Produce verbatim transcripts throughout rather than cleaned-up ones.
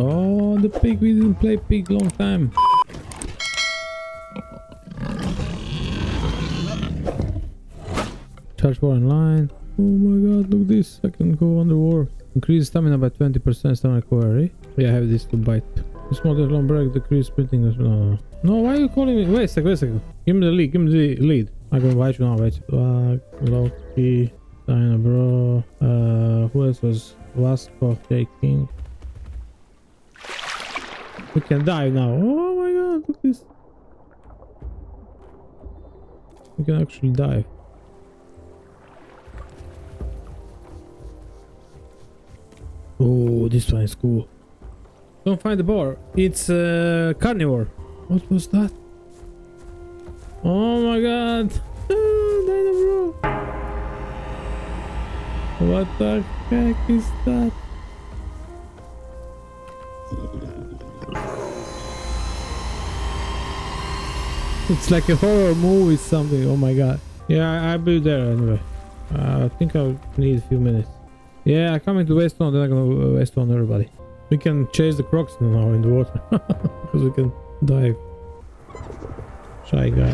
Oh, the pig. We didn't play pig long time. Charge war online. Oh my god, look this. I can go under war. Increase stamina by twenty percent stamina recovery. Yeah, I have this to bite. Small that long break, decrease sprinting. No, no, why are you calling me? Wait a second, wait a second. Give me the lead, give me the lead. I can bite you now, wait. Black, Loki, Dino Bro. Uh, who else was last of taking? We can die now. Oh my god, look this. We can actually die. Oh, this one is cool. Don't find the boar. It's uh, carnivore. What was that? Oh my god! Ah, Dino Bro. What the heck is that? It's like a horror movie, something. Oh my god! Yeah, I'll be there anyway. Uh, I think I'll need a few minutes. Yeah, I come into waste on. Then I'm gonna waste on everybody. We can chase the crocs now in the water because we can dive. Shy Guy.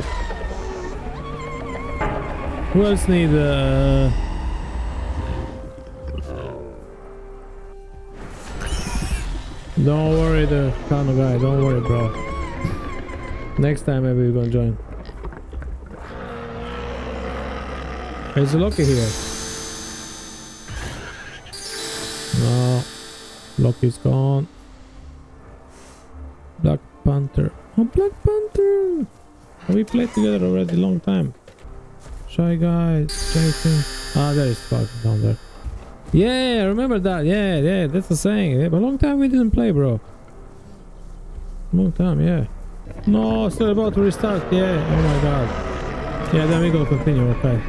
Who else need uh... Don't worry, the kind of guy. Don't worry, bro. Next time maybe we're gonna join. There's a Loki here. No. Loki's gone. Black Panther. Oh, Black Panther! We played together already long time. Shy Guy, chasing. Ah, there is Spartan down there. Yeah, remember that. Yeah, yeah, that's the saying. Yeah, but long time we didn't play, bro. Long time, yeah. No, still about to restart. Yeah, oh my god. Yeah, then we're gonna continue, okay.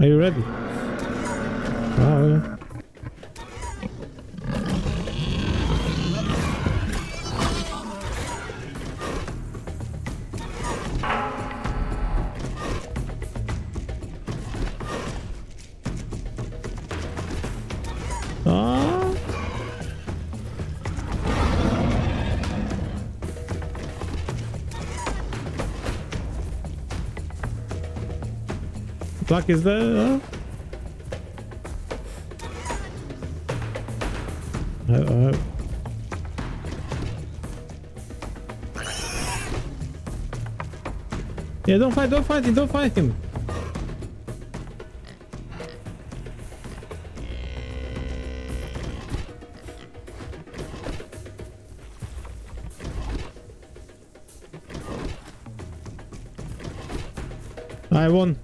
Are you ready? Oh, yeah. Oh. Black is there. Uh oh. Yeah, don't fight, don't fight him, don't fight him. I won.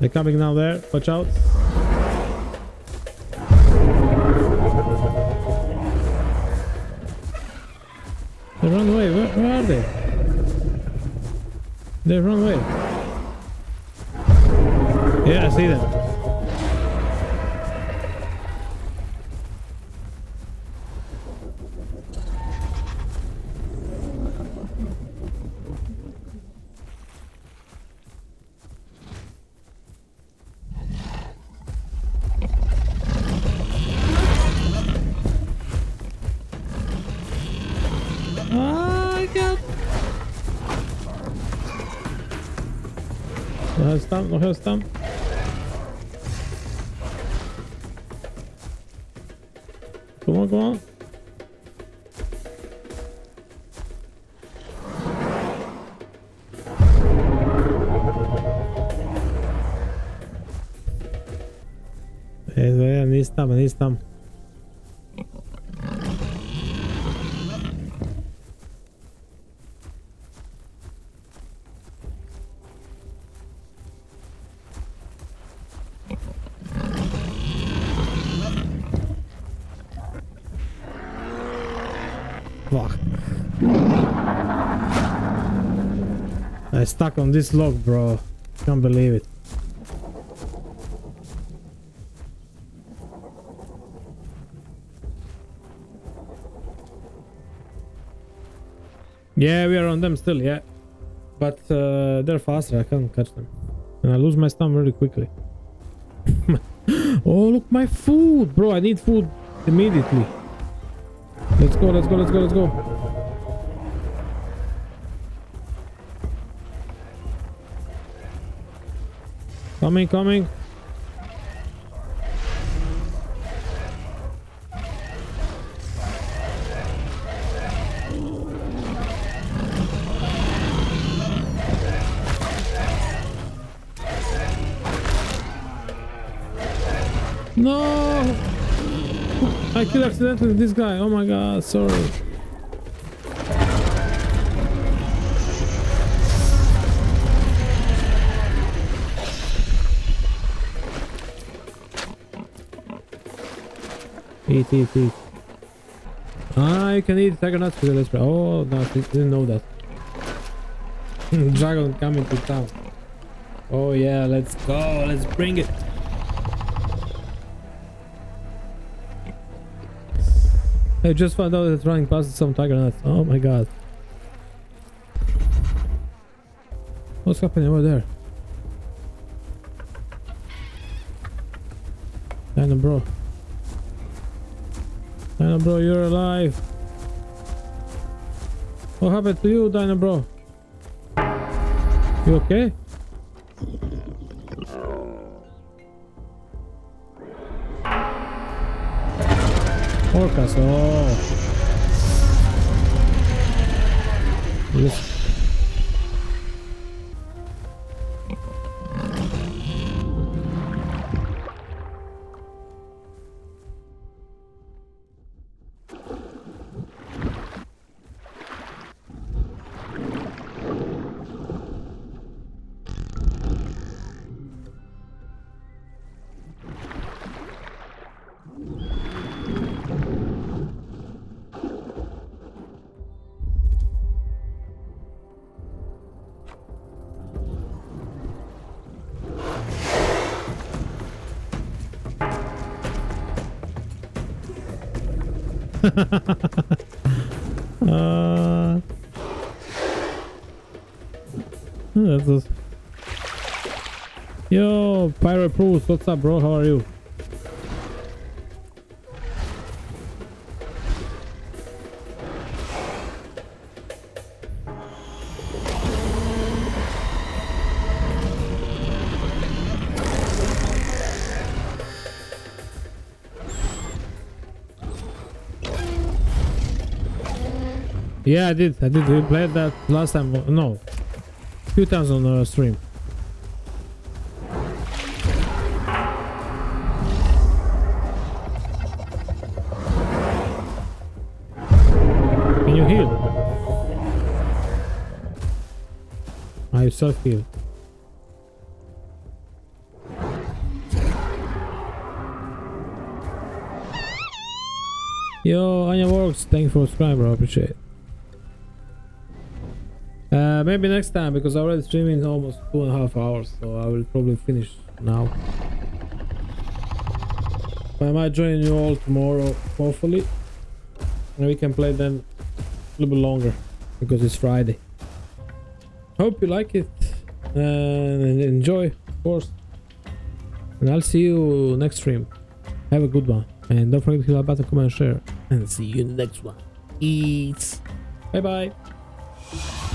They're coming now there, watch out. They run away, where, where are they? They run away. Yeah, I see them. Stamp, no health stamp. Come on, come on. need some, I need some. Fuck. I stuck on this log, bro. Can't believe it. Yeah, we are on them still, yeah. But uh, they're faster, I can't catch them. And I lose my stamina really quickly. Oh, look, my food! Bro, I need food immediately. Let's go, let's go, let's go, let's go. Coming, coming. No! I killed accidentally this guy. Oh my god, sorry. Eat, eat, eat. Ah, you can eat Tiger Nuts with the Lespra. Oh, no, I didn't know that. Dragon coming to town. Oh yeah, let's go. Let's bring it. I just found out that running past some Tiger Nuts. Oh my god. What's happening over there? Dino Bro. Dino Bro, you're alive. What happened to you, Dino Bro? You okay? Orcas, oh. Yes. uh, that's a... Yo, Pirate Proofs, what's up, bro? How are you? Yeah, I did. I did. We played that last time. No, a few times on the stream. Can you heal? I self heal. Yo, Anya Works. Thanks for subscribing, bro. I appreciate it. Uh, maybe next time, because I already streaming almost two and a half hours, so I will probably finish now. But I might join you all tomorrow, hopefully, and we can play them a little bit longer because it's Friday. Hope you like it and enjoy, of course. And I'll see you next stream. Have a good one, and don't forget to hit that button, comment, and share. And see you in the next one. Eats. Bye bye.